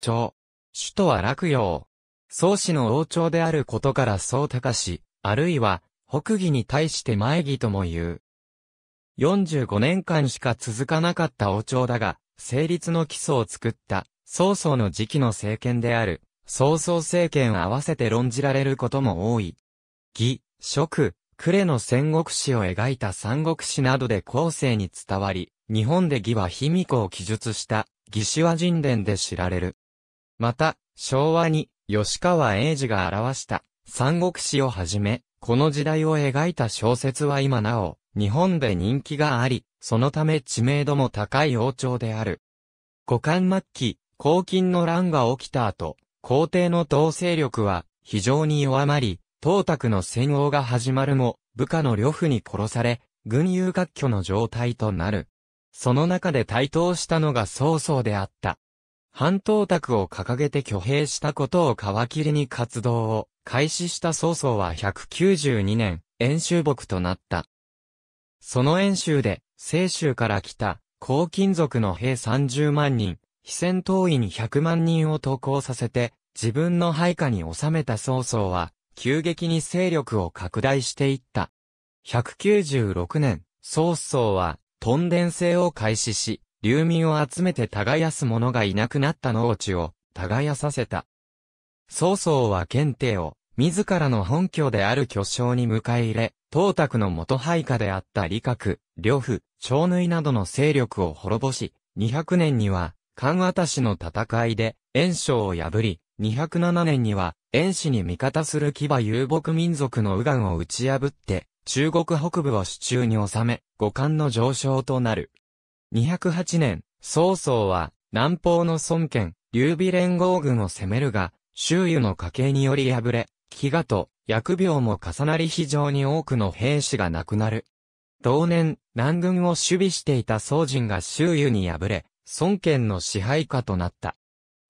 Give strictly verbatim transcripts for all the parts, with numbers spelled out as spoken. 町。首都は洛陽。宋氏の王朝であることから宋高氏、あるいは北魏に対して前魏とも言う。よんじゅうごねんかんしか続かなかった王朝だが、成立の基礎を作った曹操の時期の政権である、曹操政権合わせて論じられることも多い。魏、蜀、呉の戦国史を描いた三国史などで後世に伝わり、日本で魏は卑弥呼を記述した魏志倭人伝で知られる。また、昭和に吉川英治が表した三国史をはじめ、この時代を描いた小説は今なお、日本で人気があり、そのため知名度も高い王朝である。後漢末期、黄巾の乱が起きた後、皇帝の統制力は非常に弱まり、董卓の専横が始まるも、部下の呂布に殺され、軍友割拠の状態となる。その中で台頭したのが曹操であった。反董卓を掲げて挙兵したことを皮切りに活動を開始した曹操はひゃくきゅうじゅうにねん、遠州牧となった。その遠州で、西州から来た、黄巾族の兵さんじゅうまんにん、非戦闘員ひゃくまんにんを投降させて、自分の配下に収めた曹操は、急激に勢力を拡大していった。ひゃくきゅうじゅうろくねん、曹操は、屯田制を開始し、流民を集めて耕す者がいなくなった農地を、耕させた。曹操は検定を、自らの本拠である巨匠に迎え入れ、董卓の元配下であった李閣、呂布、趙縫などの勢力を滅ぼし、にひゃくねんには、関渡しの戦いで、袁紹を破り、にひゃくななねんには、袁氏に味方する騎馬遊牧民族の右岸を打ち破って、中国北部を手中に収め、後漢の上昇となる。にひゃくはちねん、曹操は、南方の孫権、劉備連合軍を攻めるが、周囲の家計により敗れ、飢餓と疫病も重なり非常に多くの兵士が亡くなる。同年、南軍を守備していた曹仁が周囲に敗れ、孫権の支配下となった。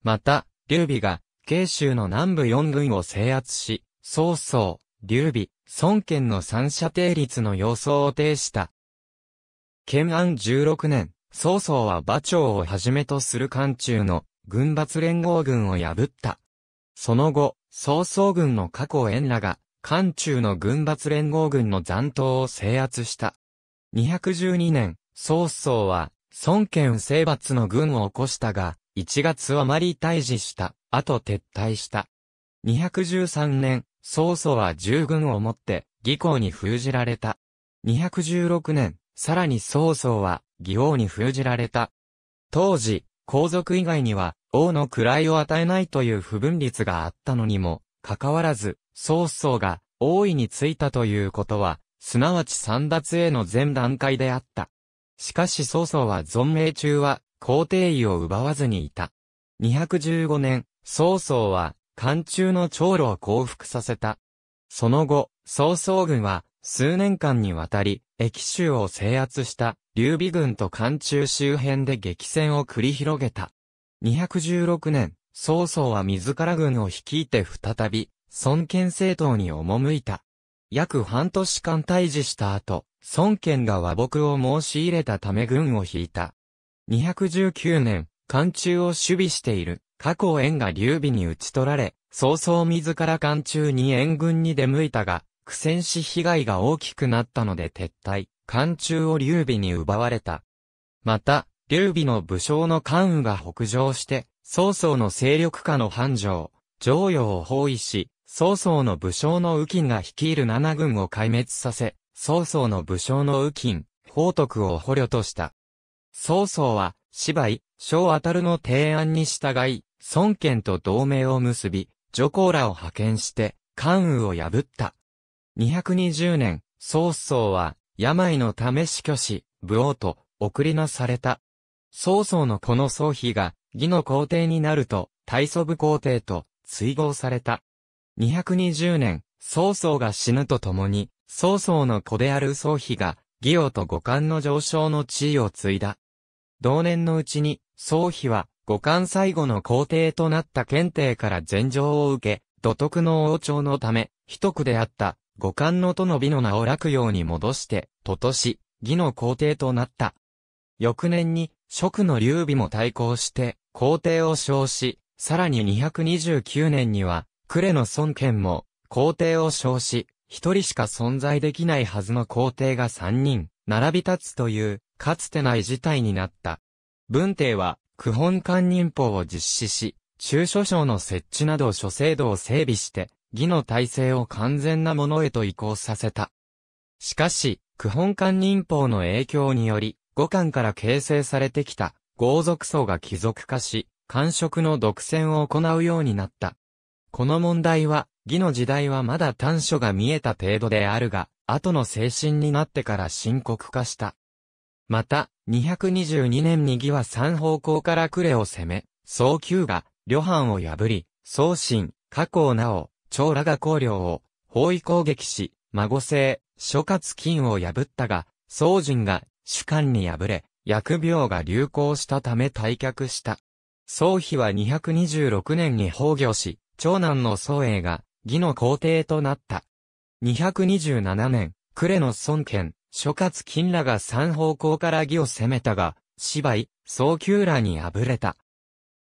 また、劉備が、慶州の南部よんぐんを制圧し、曹操、劉備、孫権の三者定律の様相を呈した。建安じゅうろくねん、曹操は馬超をはじめとする漢中の軍閥連合軍を破った。その後、曹操軍の夏侯淵らが、漢中の軍閥連合軍の残党を制圧した。にひゃくじゅうにねん、曹操は、孫権征伐の軍を起こしたが、いちがつ余り退治した、後撤退した。にひゃくじゅうさんねん、曹操は従軍をもって、魏公に封じられた。にひゃくじゅうろくねん、さらに曹操は、魏王に封じられた。当時、皇族以外には、王の位を与えないという不分律があったのにも、かかわらず、曹操が王位についたということは、すなわち簒奪への前段階であった。しかし曹操は存命中は、皇帝位を奪わずにいた。にひゃくじゅうごねん、曹操は、漢中の長老を降伏させた。その後、曹操軍は、数年間にわたり、益州を制圧した、劉備軍と漢中周辺で激戦を繰り広げた。にひゃくじゅうろくねん、曹操は自ら軍を率いて再び、孫権政党に赴いた。約半年間退治した後、孫権が和睦を申し入れたため軍を引いた。にひゃくじゅうきゅうねん、漢中を守備している、夏侯淵が劉備に討ち取られ、曹操自ら漢中に援軍に出向いたが、苦戦し被害が大きくなったので撤退、漢中を劉備に奪われた。また、劉備の武将の関羽が北上して、曹操の勢力下の繁昌、襄陽を包囲し、曹操の武将の右近が率いる七軍を壊滅させ、曹操の武将の右近、報徳を捕虜とした。曹操は、芝居、小あたるの提案に従い、孫権と同盟を結び、徐晃らを派遣して、関羽を破った。にひゃくにじゅうねん、曹操は、病のため死去し、武王と、送りなされた。曹操のこの曹丕が、魏の皇帝になると、太祖武皇帝と、追号された。にひゃくにじゅうねん、曹操が死ぬとともに、曹操の子である曹丕が、魏王と後漢の上昇の地位を継いだ。同年のうちに、曹丕は、後漢最後の皇帝となった検定から禅譲を受け、土徳の王朝のため、非徳であった、後漢の都の美の名を洛陽に戻して、都とし、魏の皇帝となった。翌年に、蜀の劉備も対抗して、皇帝を称し、さらににひゃくにじゅうきゅうねんには、呉の孫権も、皇帝を称し、一人しか存在できないはずの皇帝が三人、並び立つという、かつてない事態になった。文帝は、九本官任法を実施し、中諸省の設置など諸制度を整備して、魏の体制を完全なものへと移行させた。しかし、九本官任法の影響により、五官から形成されてきた、豪族層が貴族化し、官職の独占を行うようになった。この問題は、魏の時代はまだ短所が見えた程度であるが、後の精神になってから深刻化した。また、にひゃくにじゅうにねんに魏は三方向から呉を攻め、曹休が、旅藩を破り、曹真、夏侯尚、張らが公領を、包囲攻撃し、孫政、諸葛瑾を破ったが、曹仁が、主官に敗れ、疫病が流行したため退却した。曹丕はにひゃくにじゅうろくねんに崩御し、長男の曹英が、魏の皇帝となった。にひゃくにじゅうななねん、呉の孫権、諸葛瑾らが三方向から魏を攻めたが、柴井、曹休らに敗れた。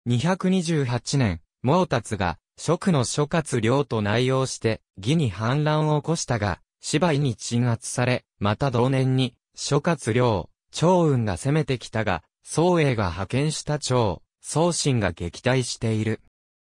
にひゃくにじゅうはちねん、毛達が、蜀の諸葛亮と内応して、魏に反乱を起こしたが、柴井に鎮圧され、また同年に、諸葛亮、趙雲が攻めてきたが、曹英が派遣した趙、曹真が撃退している。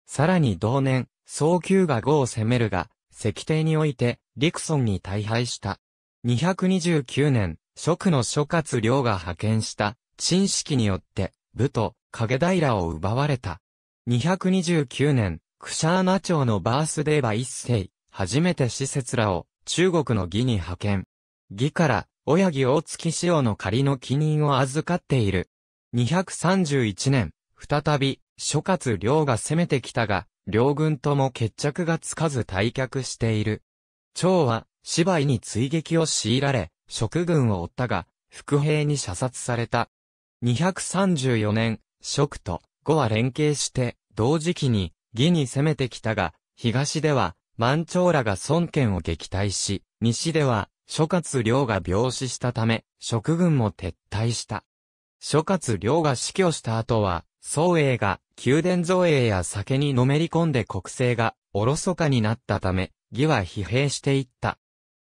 さらに同年、曹休が呉を攻めるが、石庭において、陸遜に大敗した。にひゃくにじゅうきゅうねん、蜀の諸葛亮が派遣した、陳式によって、武都、影平を奪われた。にひゃくにじゅうきゅうねん、クシャーナ朝のバースデーバ一世、初めて使節らを、中国の魏に派遣。魏から、親魏大月潮の仮の記任を預かっている。にひゃくさんじゅういちねん、再び、諸葛亮が攻めてきたが、両軍とも決着がつかず退却している。趙は、柴井に追撃を強いられ、蜀軍を追ったが、伏兵に射殺された。にひゃくさんじゅうよねん、蜀と呉は連携して、同時期に、魏に攻めてきたが、東では、満潮らが孫権を撃退し、西では、諸葛亮が病死したため、蜀軍も撤退した。諸葛亮が死去した後は、曹英が宮殿造営や酒にのめり込んで国勢がおろそかになったため、魏は疲弊していった。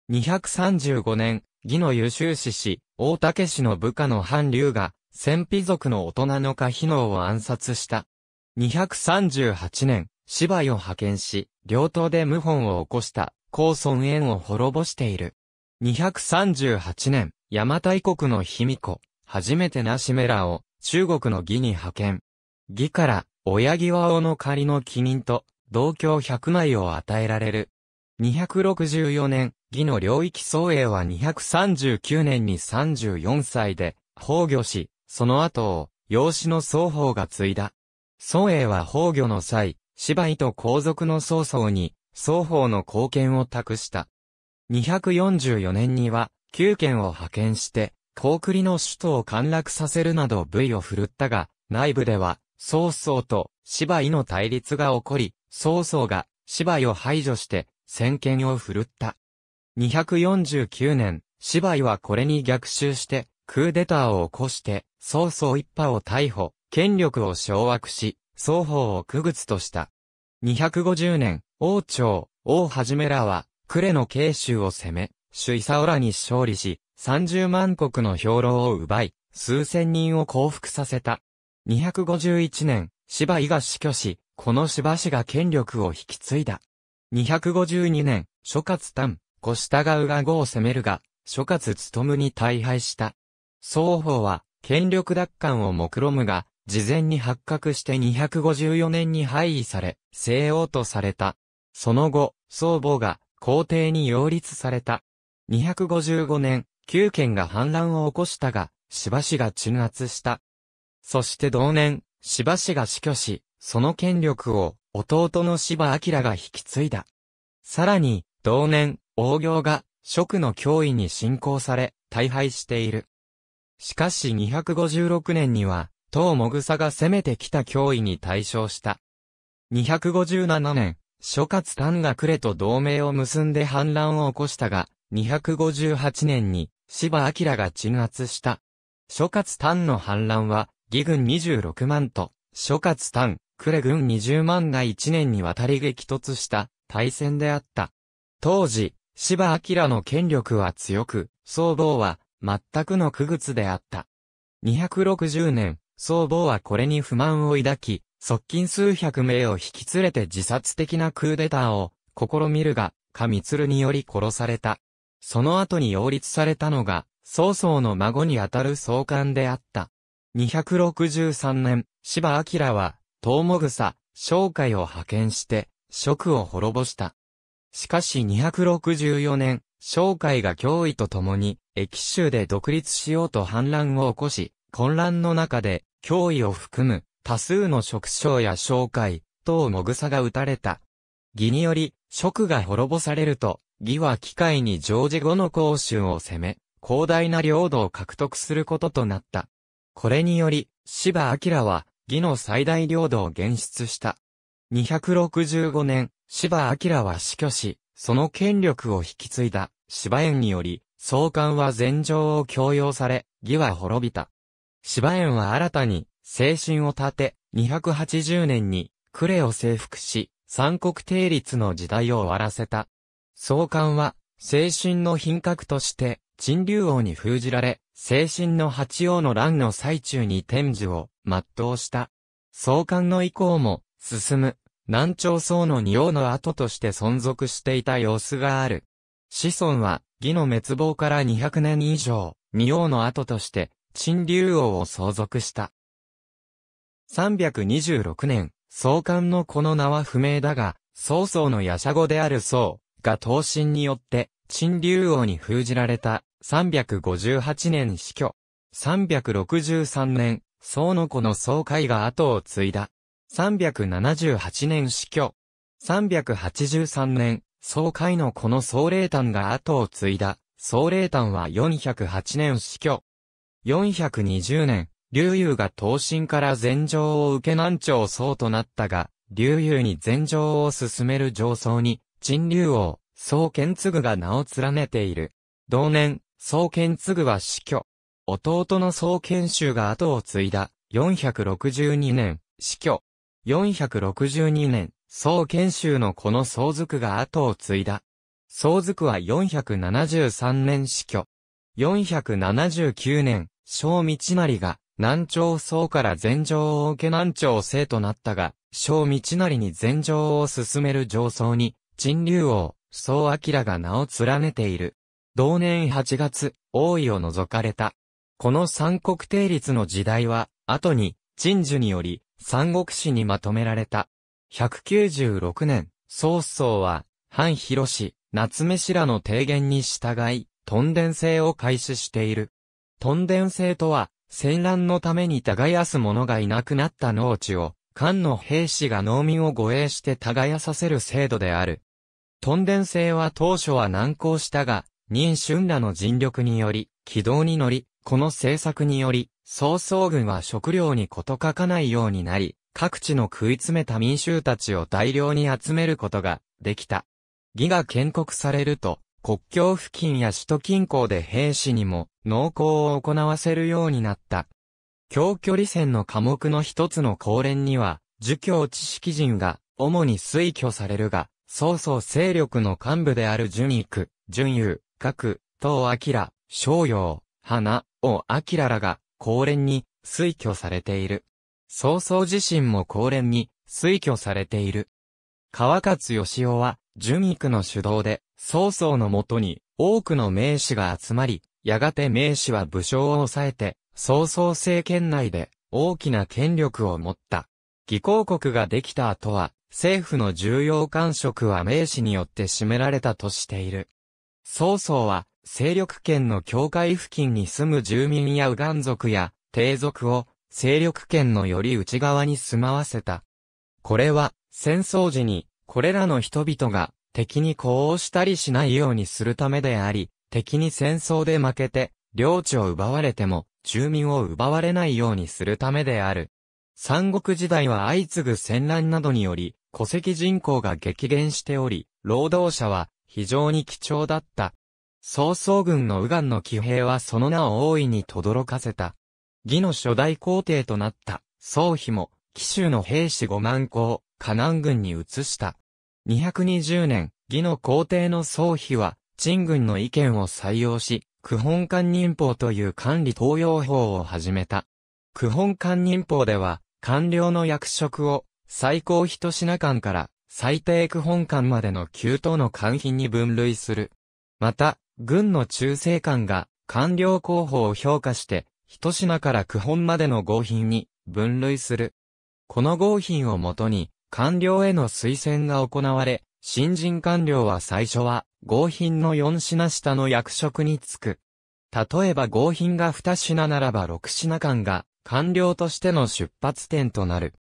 にひゃくさんじゅうごねん、魏の優秀志士、大竹氏の部下の韓流が、鮮卑族の大人の夏妃を暗殺した。にひゃくさんじゅうはちねん、柴井を派遣し、両党で謀反を起こした、公孫衍を滅ぼしている。にひゃくさんじゅうはちねん、邪馬台国の卑弥呼、初めてなしめらを、中国の魏に派遣。魏から、親魏倭の仮の記任と、同郷ひゃくまいを与えられる。にひゃくろくじゅうよねん、魏の領域曹英はにひゃくさんじゅうきゅうねんにさんじゅうよんさいで、崩御し、その後を、養子の曹芳が継いだ。曹英は崩御の際、柴井と皇族の曹操に、双方の貢献を託した。にひゃくよんじゅうよねんには、宮県を派遣して、高句麗の首都を陥落させるなど武威を振るったが、内部では、曹操と柴井の対立が起こり、曹操が柴井を排除して、先見を振るった。にひゃくよんじゅうきゅうねん、柴井はこれに逆襲して、クーデターを起こして、曹操一派を逮捕、権力を掌握し、双方を傀儡とした。にひゃくごじゅうねん、王朝、王始らは、呉の慶州を攻め、主勲らに勝利し、さんじゅうまんこくの兵糧を奪い、数千人を降伏させた。にひゃくごじゅういちねん、柴井が死去し、この柴氏が権力を引き継いだ。にひゃくごじゅうにねん、諸葛誕、子従が呉を攻めるが、諸葛勉に大敗した。双方は、権力奪還を目論むが、事前に発覚してにひゃくごじゅうよねんに廃位され、西欧とされた。その後、曹芳が皇帝に擁立された。にひゃくごじゅうごねん、宮県が反乱を起こしたが、柴氏が鎮圧した。そして同年、柴氏が死去し、その権力を弟の柴彰が引き継いだ。さらに、同年、王行が蜀の脅威に侵攻され、大敗している。しかしにひゃくごじゅうろくねんには、唐もぐさが攻めてきた脅威に対処した。にひゃくごじゅうななねん、諸葛誕が呉と同盟を結んで反乱を起こしたが、にひゃくごじゅうはちねんに柴彰が鎮圧した。諸葛誕の反乱は、魏軍にじゅうろくまんと、諸葛誕、呉軍にじゅうまんがいちねんにわたり激突した大戦であった。当時、柴明の権力は強く、曹髦は全くの傀儡であった。にひゃくろくじゅうねん、曹髦はこれに不満を抱き、側近数百名を引き連れて自殺的なクーデターを試みるが、過密により殺された。その後に擁立されたのが、曹操の孫にあたる曹幹であった。にひゃくろくじゅうさんねん、柴明は、友草、商海を派遣して、蜀を滅ぼした。しかしにひゃくろくじゅうよねん、商海が脅威とともに、益州で独立しようと反乱を起こし、混乱の中で、脅威を含む、多数の蜀将や商海、等もぐさが撃たれた。魏により、蜀が滅ぼされると、魏は機会に常時後の甲州を攻め、広大な領土を獲得することとなった。これにより、柴明は、魏の最大領土を減出した。にひゃくろくじゅうごねん、柴明は死去し、その権力を引き継いだ、柴円により、曹幹は禅譲を強要され、魏は滅びた。柴円は新たに、政信を立て、にひゃくはちじゅうねんに、呉を征服し、三国定律の時代を終わらせた。曹幹は、政信の品格として、陳留王に封じられ、政信の八王の乱の最中に天寿を全うした。曹幹の以降も、進む、南朝宋の二王の後として存続していた様子がある。子孫は、魏の滅亡からにひゃくねん以上、二王の後として、陳留王を相続した。さんびゃくにじゅうろくねん。曹幹のこの名は不明だが、曹操の夜叉語である曹が東進によって、陳留王に封じられた、さんびゃくごじゅうはちねん死去。さんびゃくろくじゅうさんねん、曹の子の曹海が後を継いだ。さんびゃくななじゅうはちねん死去。さんびゃくはちじゅうさんねん、曹海の子の曹冷淡が後を継いだ。曹冷淡はよんひゃくはちねん死去。よんひゃくにじゅうねん、劉裕が東進から禅譲を受け南朝宋となったが、劉裕に禅譲を進める上層に、陳留王、曹建次が名を連ねている。同年、曹建次は死去。弟の曹建州が後を継いだ。よんひゃくろくじゅうにねん、死去。よんひゃくろくじゅうにねん、曹建州のこの曹塾が後を継いだ。曹塾はよんひゃくななじゅうさんねん死去。よんひゃくななじゅうきゅうねん、小道成が、南朝宋から禅譲を受け南朝政となったが、小道成に禅譲を進める上層に、陳留王、曹彰が名を連ねている。同年はちがつ、王位を除かれた。この三国定律の時代は、後に、陳寿により、三国志にまとめられた。ひゃくきゅうじゅうろくねん、曹操は、範広氏、夏目氏らの提言に従い、屯田制を開始している。屯田制とは、戦乱のために耕す者がいなくなった農地を、漢の兵士が農民を護衛して耕させる制度である。屯田制は当初は難航したが、任春らの尽力により、軌道に乗り、この政策により、曹操軍は食糧に事欠かないようになり、各地の食い詰めた民衆たちを大量に集めることができた。魏が建国されると、国境付近や首都近郊で兵士にも農耕を行わせるようになった。長距離戦の科目の一つの公連には、儒教知識人が主に推挙されるが、曹操勢力の幹部である荀彧、荀宥、郭、董彰、邵雍、花、王昭らが公連に推挙されている。曹操自身も公連に推挙されている。川勝義雄は、荀彧の主導で、曹操のもとに多くの名士が集まり、やがて名士は武将を抑えて、曹操政権内で大きな権力を持った。魏公国ができた後は、政府の重要官職は名士によって占められたとしている。曹操は、勢力圏の境界付近に住む住民や右岸族や、帝族を、勢力圏のより内側に住まわせた。これは、戦争時に、これらの人々が敵に呼応したりしないようにするためであり、敵に戦争で負けて領地を奪われても住民を奪われないようにするためである。三国時代は相次ぐ戦乱などにより戸籍人口が激減しており、労働者は非常に貴重だった。曹操軍の右岸の騎兵はその名を大いに轟かせた。魏の初代皇帝となった曹丕も紀州の兵士ごまんこを河南軍に移した。にひゃくにじゅうねん、魏の皇帝の曹丕は、陳軍の意見を採用し、九本管寧法という管理東洋法を始めた。九本管寧法では、官僚の役職を、最高一品官から、最低九本管までのきゅうとうの官品に分類する。また、軍の中正官が、官僚候補を評価して、一品から九本までの合品に、分類する。この合品をもとに、官僚への推薦が行われ、新人官僚は最初は、合品のよんしな下の役職に就く。例えば合品がにしなならばろくしなかんが、官僚としての出発点となる。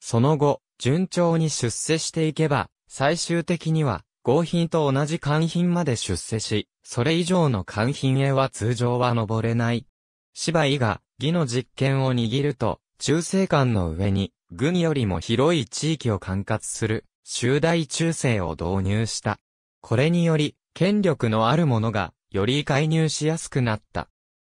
その後、順調に出世していけば、最終的には、合品と同じ官品まで出世し、それ以上の官品へは通常は登れない。柴夷が、魏の実権を握ると、中正官の上に、軍よりも広い地域を管轄する、州大中正を導入した。これにより、権力のある者が、より介入しやすくなった。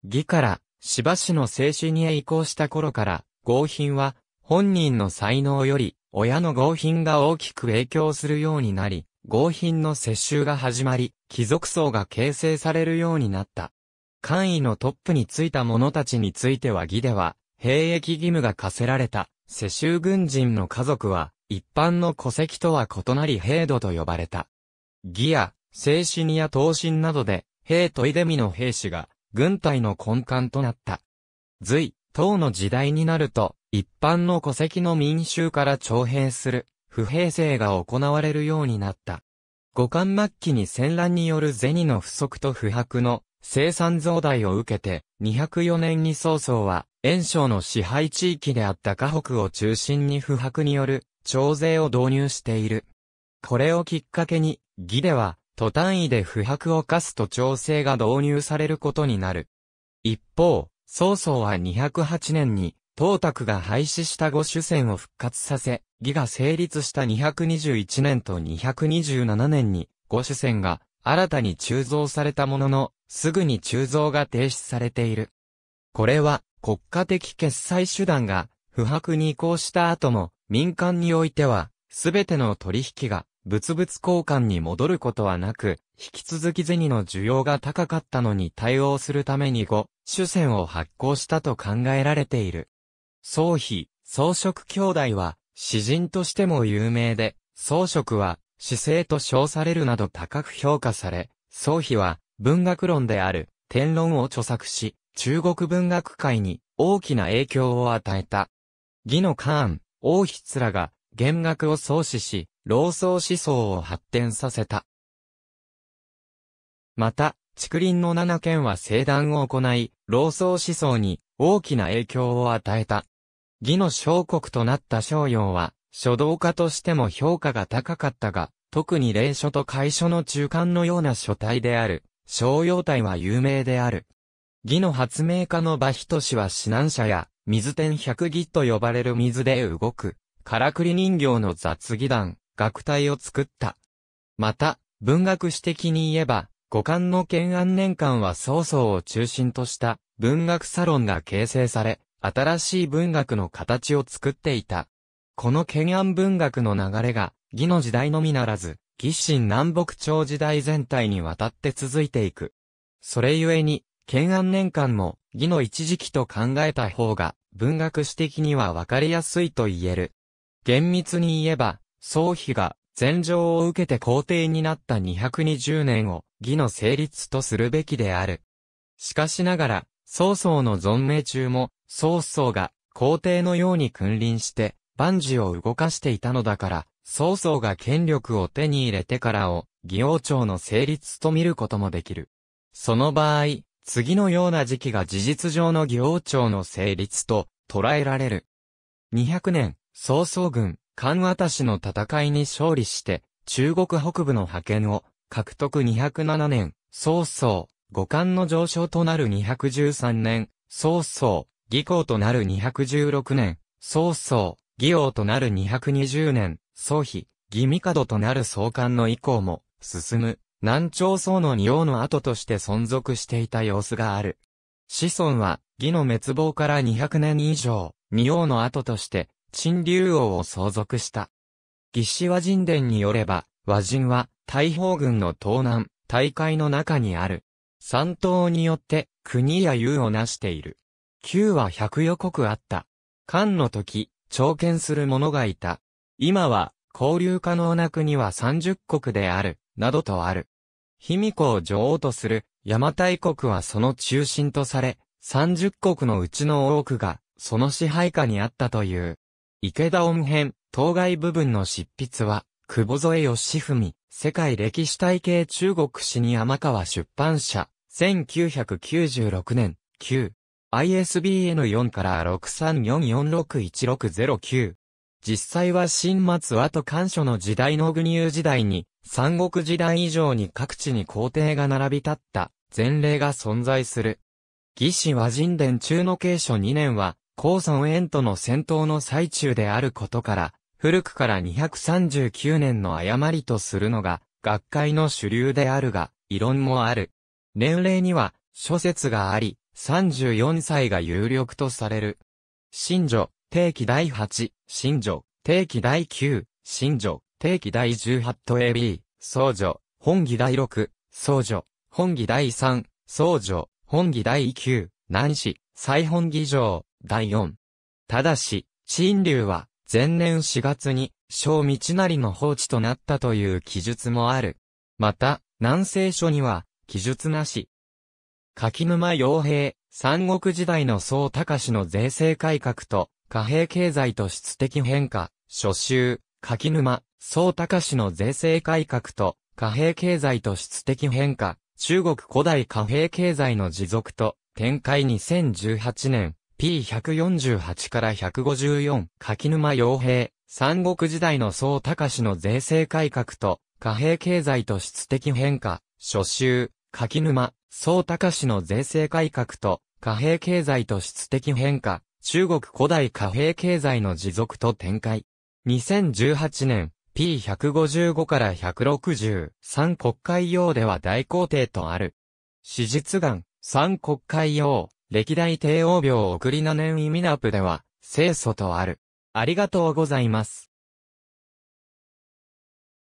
魏から、柴氏の正主にへ移行した頃から、合品は、本人の才能より、親の合品が大きく影響するようになり、合品の世襲が始まり、貴族層が形成されるようになった。官位のトップに就いた者たちについては魏では、兵役義務が課せられた。世襲軍人の家族は、一般の戸籍とは異なり兵奴と呼ばれた。魏や、正信にや東進などで、兵といでみの兵士が、軍隊の根幹となった。隋、唐の時代になると、一般の戸籍の民衆から徴兵する、不平制が行われるようになった。後漢末期に戦乱による銭の不足と不白の生産増大を受けて、にひゃくよねんに曹操は、袁紹の支配地域であった河北を中心に不白による徴税を導入している。これをきっかけに、魏では、都単位で不白を課すと徴税が導入されることになる。一方、曹操はにひゃくはちねんに、董卓が廃止した五種銭を復活させ、魏が成立したにひゃくにじゅういちねんとにひゃくにじゅうななねんに、五種銭が新たに鋳造されたものの、すぐに鋳造が停止されている。これは、国家的決済手段が不白に移行した後も民間においてはすべての取引が物々交換に戻ることはなく引き続き銭の需要が高かったのに対応するためにごしゅせんを発行したと考えられている。曹丕、曹植兄弟は詩人としても有名で曹植は詩聖と称されるなど高く評価され曹丕は文学論である典論を著作し中国文学界に大きな影響を与えた。魏の漢、王筆らが弦楽を創始し、老荘思想を発展させた。また、竹林の七賢は聖断を行い、老荘思想に大きな影響を与えた。魏の小国となった邵陽は、書道家としても評価が高かったが、特に隷書と楷書の中間のような書体である、邵陽体は有名である。魏の発明家の馬等は指南者や、水天百儀と呼ばれる水で動く、からくり人形の雑技団、楽隊を作った。また、文学史的に言えば、後漢の建安年間は曹操を中心とした文学サロンが形成され、新しい文学の形を作っていた。この建安文学の流れが、魏の時代のみならず、魏晋南北朝時代全体にわたって続いていく。それゆえに、建安年間も、魏の一時期と考えた方が、文学史的には分かりやすいと言える。厳密に言えば、曹丕が、禅譲を受けて皇帝になったにひゃくにじゅうねんを、魏の成立とするべきである。しかしながら、曹操の存命中も、曹操が、皇帝のように君臨して、万事を動かしていたのだから、曹操が権力を手に入れてからを、魏王朝の成立と見ることもできる。その場合、次のような時期が事実上の魏王朝の成立と捉えられる。にひゃくねん、曹操軍、漢渡しの戦いに勝利して、中国北部の覇権を獲得にひゃくななねん、曹操、後漢の上昇となるにひゃくじゅうさんねん、曹操、魏公となるにひゃくじゅうろくねん、曹操、魏王となるにひゃくにじゅうねん、曹丕、魏帝となる曹幹の以降も進む。南朝宋の二王の後として存続していた様子がある。子孫は、魏の滅亡からにひゃくねん以上、二王の後として、陳竜王を相続した。魏志倭人伝によれば、倭人は大宝郡の東南、大海の中にある。山東によって国や雄を成している。旧は百余国あった。漢の時、朝見する者がいた。今は、交流可能な国は三十国である、などとある。卑弥呼を女王とする、邪馬台国はその中心とされ、三十国のうちの多くが、その支配下にあったという。池田音編、当該部分の執筆は、久保添義文、世界歴史体系中国史に山川出版社、せんきゅうひゃくきゅうじゅうろくねん、きゅう。アイエスビーエヌよん からろくさんよんよんろくいちろくゼロきゅう。実際は新松跡甘藷の時代の軍友時代に、三国時代以上に各地に皇帝が並び立った、前例が存在する。魏志倭人伝中の慶初にねんは、公孫衍との戦闘の最中であることから、古くからにひゃくさんじゅうきゅうねんの誤りとするのが、学会の主流であるが、異論もある。年齢には、諸説があり、さんじゅうよんさいが有力とされる。新序、定紀第はち、新序、定紀第きゅう、新序、定紀第じゅうはちと エービー、総序、本紀第ろく、総序、本紀第さん、総序、本紀第きゅう、南史、再本紀上、第よん。ただし、陳竜は、前年しがつに、小道成の放置となったという記述もある。また、南征書には、記述なし。柿沼洋平、三国時代の宋高氏の税制改革と、貨幣経済と質的変化、初集、柿沼、宋高氏の税制改革と、貨幣経済と質的変化、中国古代貨幣経済の持続と、展開にせんじゅうはちねん。ピーひゃくよんじゅうはち からひゃくごじゅうよん、柿沼洋平、三国時代の宋高氏の税制改革と、貨幣経済と質的変化、初集、柿沼、宋高氏の税制改革と、貨幣経済と質的変化、中国古代貨幣経済の持続と展開。にせんじゅうはちねん、ピーひゃくごじゅうご からひゃくろくじゅう、三国会要では大皇帝とある。史実願、三国会要。歴代帝王廟送りな年意味ナプでは、清楚とある。ありがとうございます。